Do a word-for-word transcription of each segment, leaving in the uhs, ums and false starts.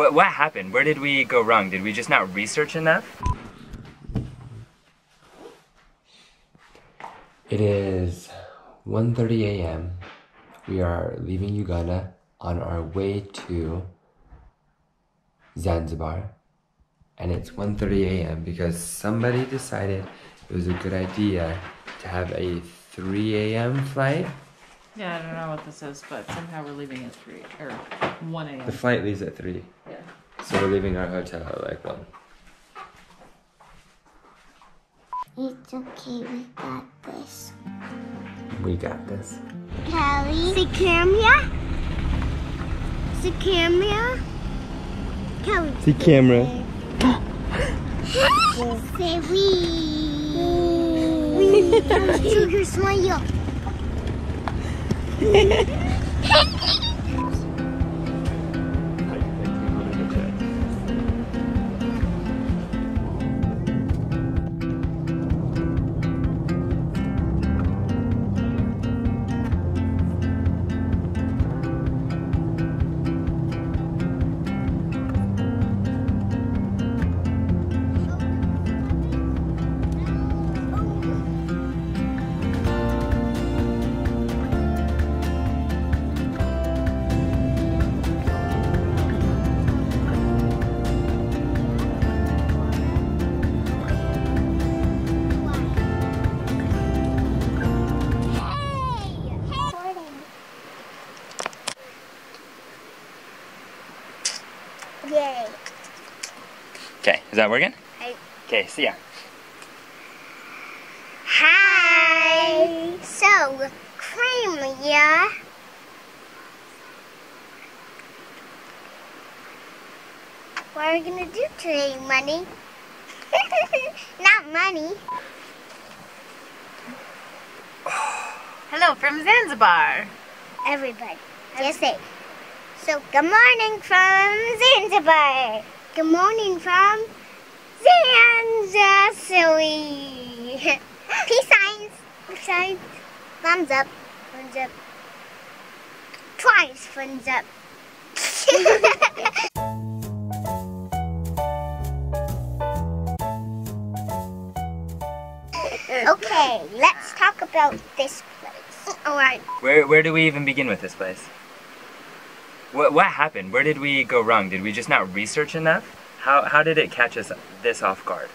What, what happened? Where did we go wrong? Did we just not research enough? It is one thirty a m We are leaving Uganda on our way to Zanzibar. And it's one thirty a m because somebody decided it was a good idea to have a three a m flight. Yeah, I don't know what this is, but somehow we're leaving at three, or one a m The flight leaves at three. Yeah. So we're leaving our hotel at like one. It's okay, we got this. We got this. Kelly. The camera. The camera. Kelly. The camera. Say we. We. Sugar smile. Yay. Okay, is that working? Hi. Okay, see ya. Hi. So, cream, yeah? What are we gonna do today, money? Not money. Hello from Zanzibar. Everybody. Yes, they. So, good morning from Zanzibar. Good morning from Zanzibar. Peace signs. Peace signs. Thumbs up. Thumbs up. Twice thumbs up. Okay, let's talk about this place. Alright. Where, where do we even begin with this place? What, what happened? Where did we go wrong? Did we just not research enough? How, how did it catch us this off guard?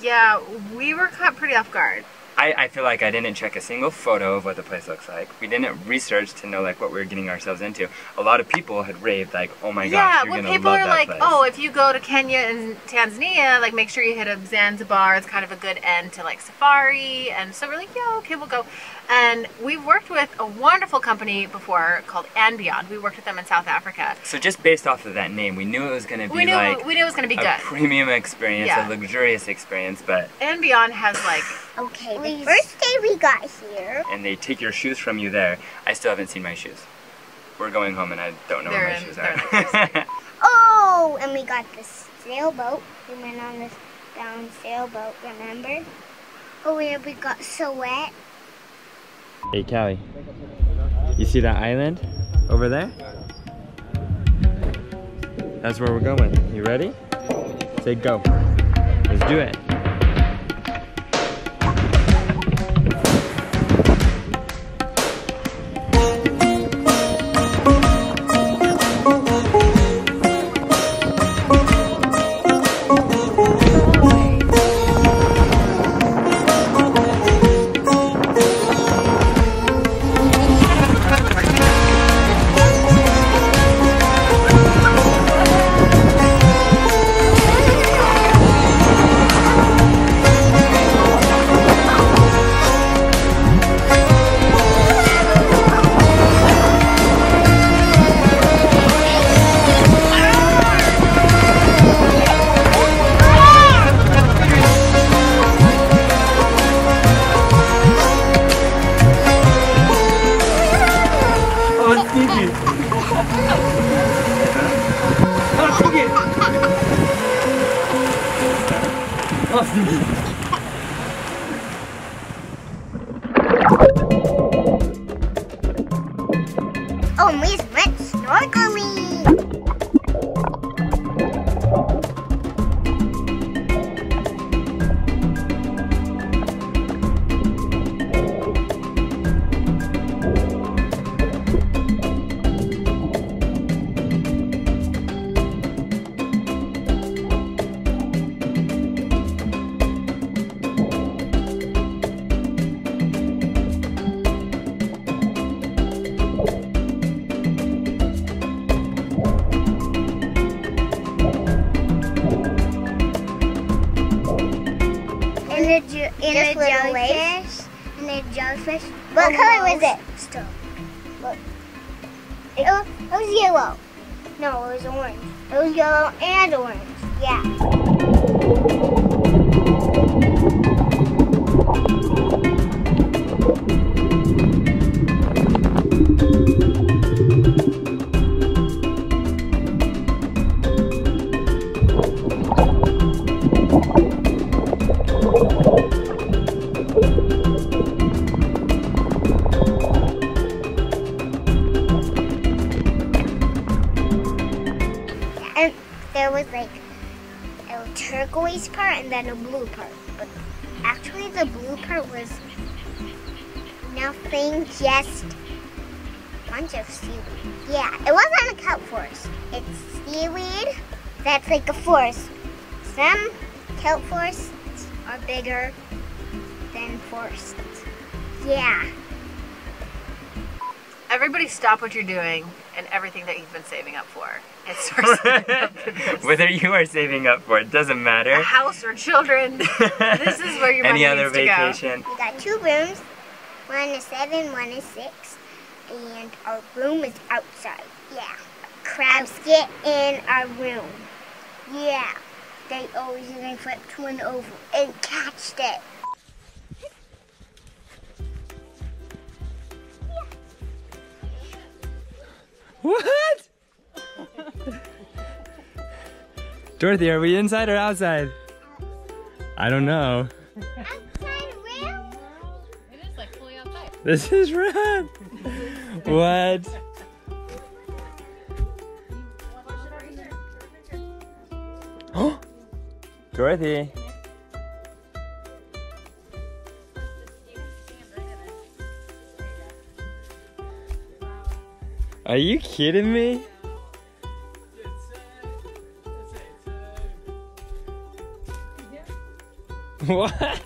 Yeah, we were caught pretty off guard. I, I feel like I didn't check a single photo of what the place looks like. We didn't research to know like what we were getting ourselves into. A lot of people had raved like, oh my yeah, gosh, you're gonna love that place. Yeah, when people are like, oh, if you go to Kenya and Tanzania, like make sure you hit up Zanzibar. It's kind of a good end to like safari. And so we're like, yeah, okay, we'll go. And we've worked with a wonderful company before called and beyond. We worked with them in South Africa. So just based off of that name, we knew it was gonna be we knew, like we knew it was gonna be a good. premium experience, yeah. a luxurious experience, but and beyond has like okay. The first day we got here. And they take your shoes from you there. I still haven't seen my shoes. We're going home and I don't know they're where my in, shoes are. Oh, and we got the sailboat. We went on this down sailboat, remember? Oh yeah, we got so wet. Hey Callie, you see that island over there? That's where we're going. You ready? Say go. Let's do it. Oh, we went snorkeling! and a jellyfish. And a jellyfish. What color was it? Stone. Look. It was, it was yellow. No, it was orange. It was yellow and orange. Yeah. There was like a turquoise part and then a blue part, but actually the blue part was nothing, just a bunch of seaweed. Yeah, it wasn't a kelp forest. It's seaweed that's like a forest. Some kelp forests are bigger than forests. Yeah. Everybody stop what you're doing and everything that you've been saving up for. And start saving up for this. Whether you are saving up for it, doesn't matter. A house or children. This is where your money needs to go. Any other vacation. We got two rooms. One is seven, one is six. And our room is outside. Yeah. Crabs get in our room. Yeah. They always even flipped one over and catched it. What? Dorothy, are we inside or outside? I don't know. Outside where? It is like fully outside. This is rad. What? Oh, Dorothy. Are you kidding me? What?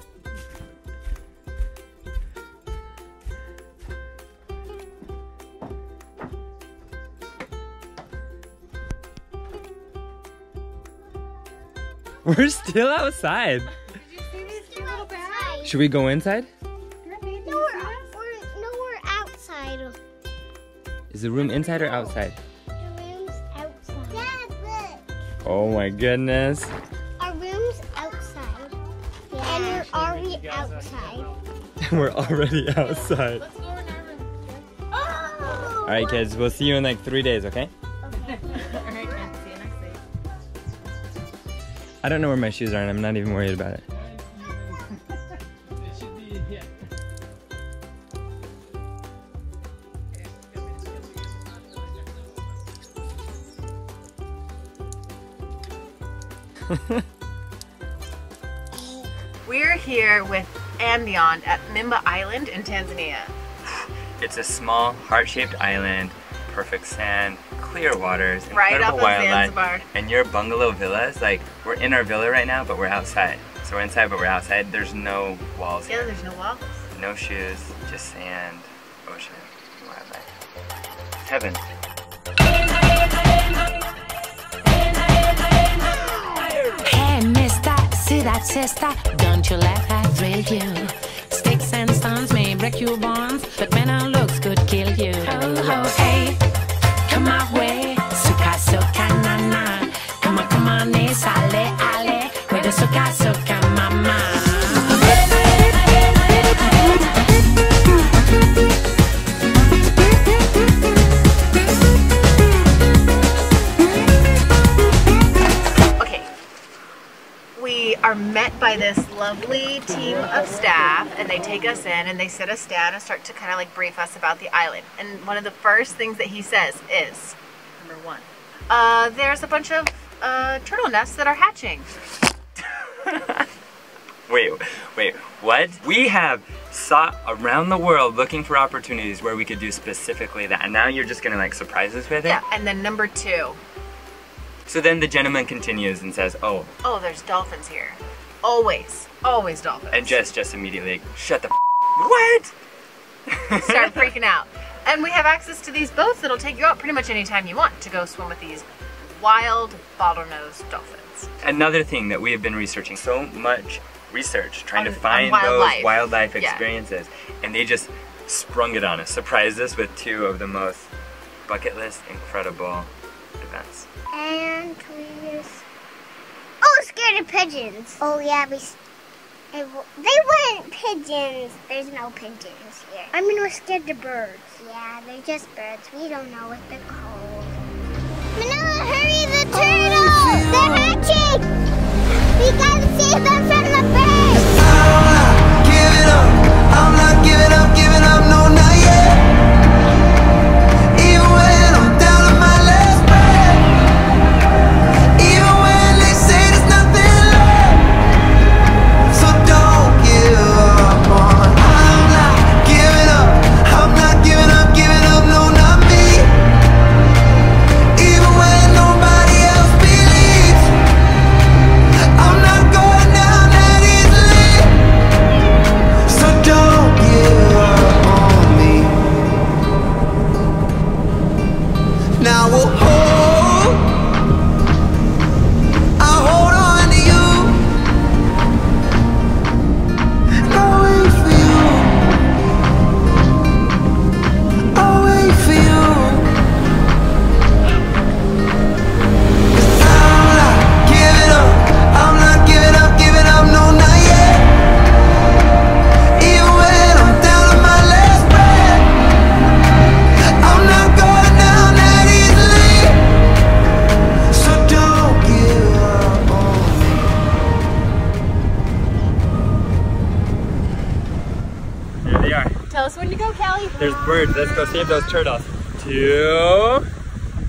We're still outside. Did you see these two little bags? Should we go inside? Is the room inside or outside? The room's outside. Dad, look. Oh my goodness. Our room's outside. Yeah. And we're already outside. We're already outside. Let's go in our room. Oh! All right, kids. We'll see you in like three days, okay? Okay. All right, kids. See you next day. I don't know where my shoes are, and I'm not even worried about it. We're here with &Beyond at Mnemba Island in Tanzania. It's a small, heart-shaped island, perfect sand, clear waters, incredible right up wildlife, Zanzibar. And your bungalow villas. Like we're in our villa right now, but we're outside. So we're inside, but we're outside. There's no walls. Yeah, here. There's no walls. No shoes, just sand, ocean, wildlife, heaven. See that, sister? Don't you laugh, I thrilled you. Sticks and stones may break your bones, but men on looks could kill you. Oh, oh, hey, come my way. Suka, suka, nana. Come on, come on, it's ale, ale. With the suka, suka, mama. Are met by this lovely team of staff, and they take us in and they sit us down and start to kind of like brief us about the island. And one of the first things that he says is, number one, uh, there's a bunch of uh, turtle nests that are hatching. Wait, wait, what? We have sought around the world looking for opportunities where we could do specifically that, and now you're just gonna like surprise us with it? Yeah, and then number two, so then the gentleman continues and says, oh. Oh, there's dolphins here. Always, always dolphins. And Jess just immediately, shut the f what? Start freaking out. And we have access to these boats that'll take you out pretty much any time you want to go swim with these wild bottlenose dolphins. Another thing that we have been researching so much research, trying on, to find wildlife. those wildlife experiences. Yeah. And they just sprung it on us, surprised us with two of the most bucket list incredible events. And we just... Oh, scared of pigeons. Oh yeah, we... They weren't pigeons. There's no pigeons here. I mean, we're scared of birds. Yeah, they're just birds. We don't know what they're called. Manila, hurry, the turtles! They're hatching! We gotta save them from the birds! I'm not giving up. I'm not giving up, giving up, no, not yet. Even when I'm down to my last breath. Even when they say there's nothing left. So don't give up on. I'm not giving up. I'm not giving up, giving up, no, not me. Even when nobody else believes. I'm not going down that easily. So don't give up on me. Now we'll hold. I'll hold on to you. I'll wait for you. I'll wait for you. 'Cause I'm not giving up. I'm not giving up, giving up, no, not yet. Even when I'm down to my last breath. I'm not going down that easily. So don't give up on me. There they are. Tell us when to go, Callie. There's birds. Let's go save those turtles. Two,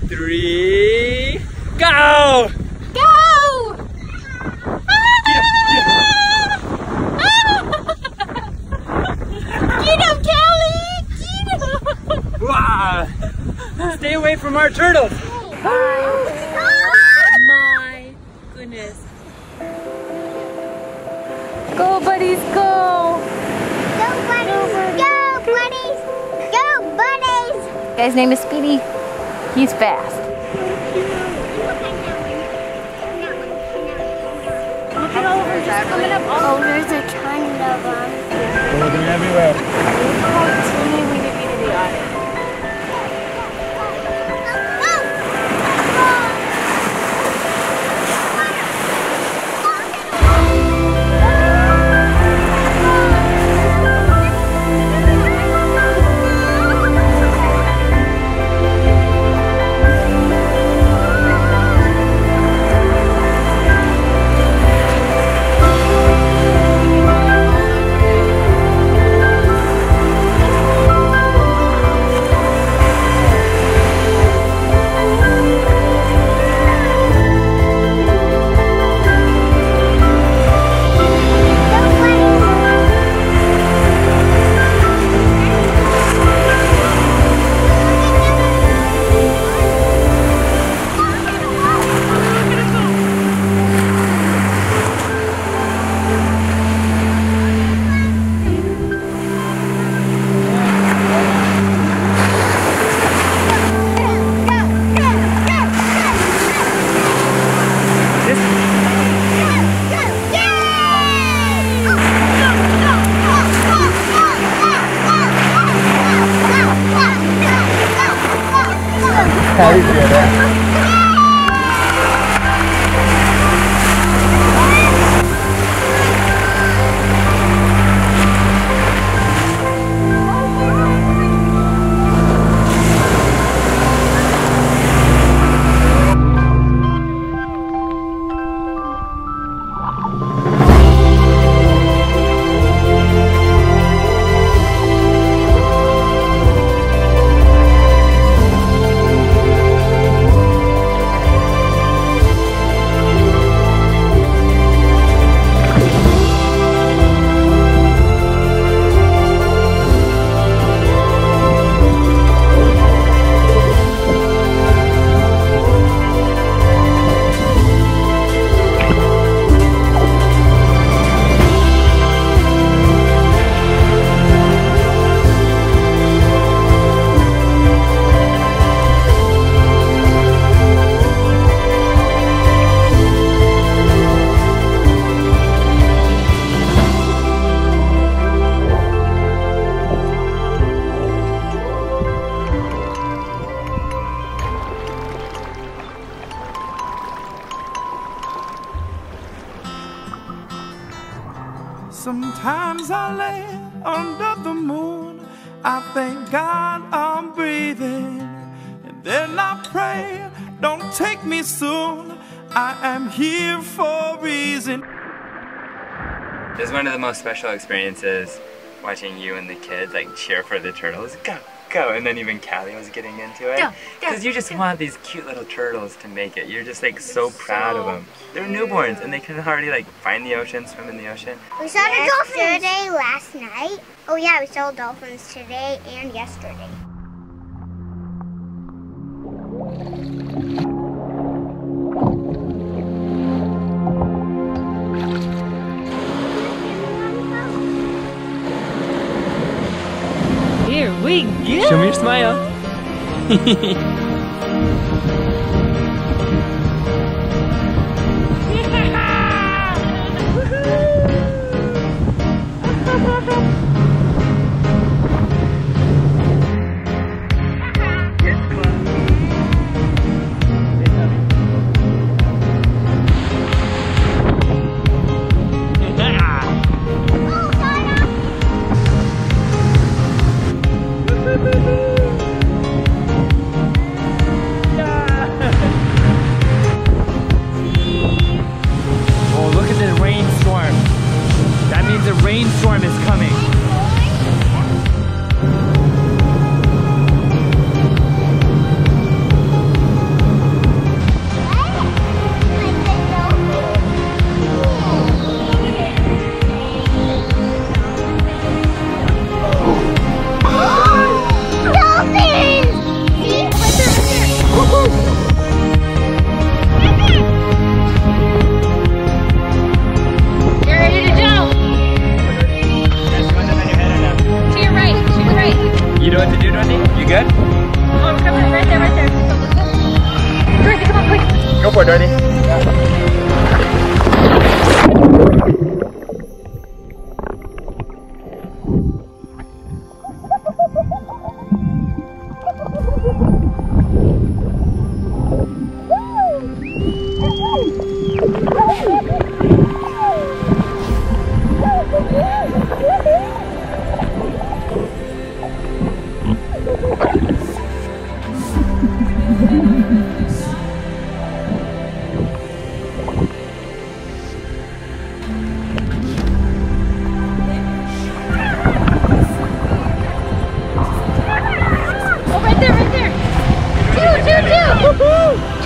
three, go! Go! Get him, Callie! Get him! Wah! Stay away from our turtles. My goodness. Go, buddies, go! Go bunnies! Go bunnies! Go bunnies! Guy's name is Speedy. He's fast. Look at all of them just coming up. All Oh, there's a ton of them. They're everywhere. Continuing to be to the audience. Sometimes I lay under the moon, I thank God I'm breathing. And then I pray, don't take me soon, I am here for a reason. This is one of the most special experiences, watching you and the kids like cheer for the turtles. Go! Go! And then even Callie was getting into it. Because you just want these cute little turtles to make it. You're just like so proud of them. They're newborns and they can hardly like find the ocean, swim in the ocean. We saw the dolphins today, last night. Oh yeah, we saw dolphins today and yesterday. We go. Show me your smile. Storm is coming. Go for it, Darnie.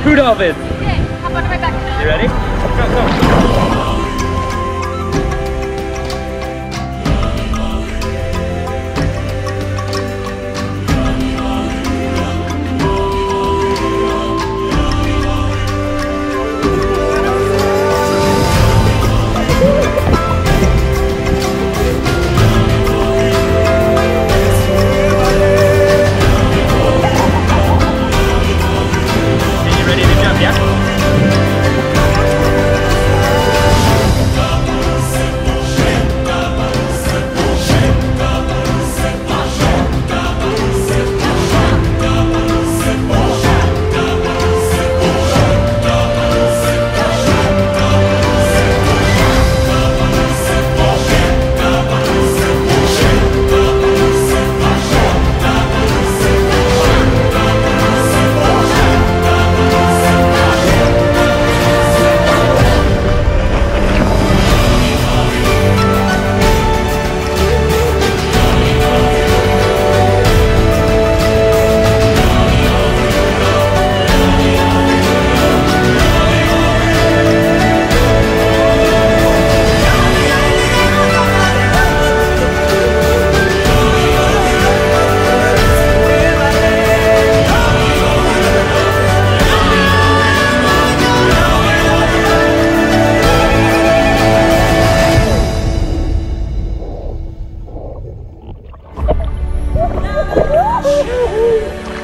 Two dolphins! Okay, hop on the right back. You ready? Go, go.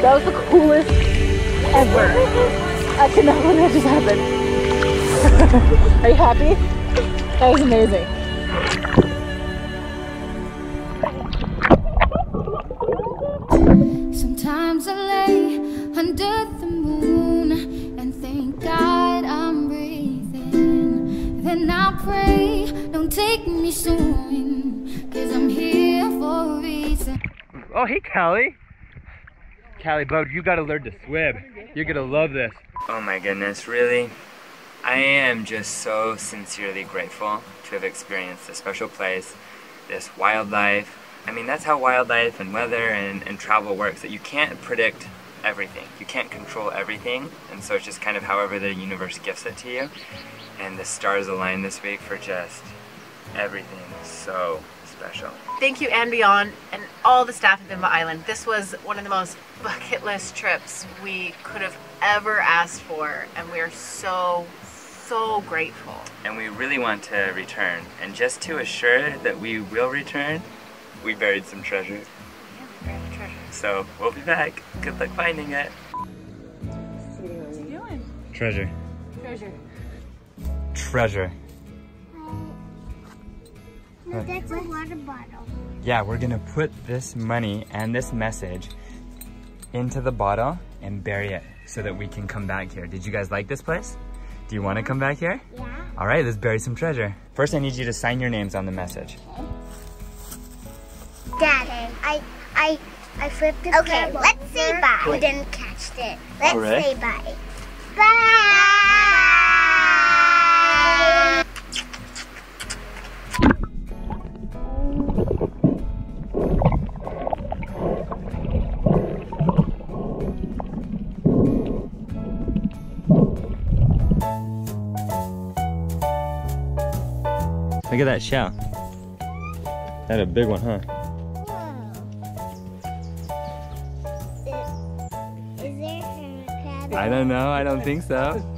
That was the coolest ever. I cannot believe that just happened. Are you happy? That was amazing. Sometimes I lay under the moon and thank God I'm breathing. Then I pray, don't take me soon, cause I'm here for a reason. Oh, hey, Callie. Callie, bud, you gotta learn to swim. You're gonna love this. Oh my goodness, really? I am just so sincerely grateful to have experienced this special place, this wildlife. I mean, that's how wildlife and weather and, and travel works, that you can't predict everything. You can't control everything, and so it's just kind of however the universe gifts it to you. And the stars aligned this week for just everything so special. Thank you &Beyond and all the staff at Mnemba Island. This was one of the most bucket list trips we could have ever asked for, and we are so, so grateful. And we really want to return. And just to assure that we will return, we buried some treasure. Yeah, we buried a treasure. So we'll be back. Good luck finding it. What's he doing? Treasure. Treasure. Treasure. No, that's a water bottle. Yeah, we're gonna put this money and this message into the bottle and bury it so that we can come back here. Did you guys like this place? Do you want to come back here? Yeah. All right, let's bury some treasure. First, I need you to sign your names on the message. Dad, I, I, I flipped it. Okay, let's over. Say bye. Wait. We didn't catch it. Let's All right. say bye. Bye. Look at that shell. That's a big one, huh? Wow. Is there a crab? I don't know. I don't think so.